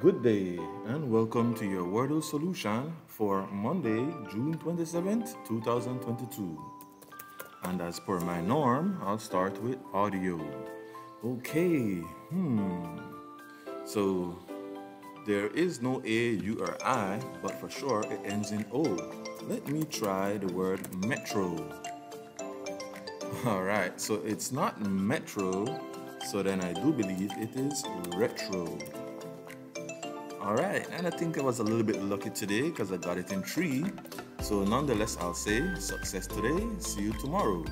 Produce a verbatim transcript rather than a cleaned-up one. Good day and welcome to your Wordle solution for Monday, June twenty-seventh, two thousand twenty-two. And as per my norm, I'll start with audio. Okay, hmm. So there is no A, U, or I, but for sure it ends in O. Let me try the word metro. Alright, so it's not metro, so then I do believe it is retro. Alright, and I think I was a little bit lucky today because I got it in three. So nonetheless, I'll say success today, see you tomorrow.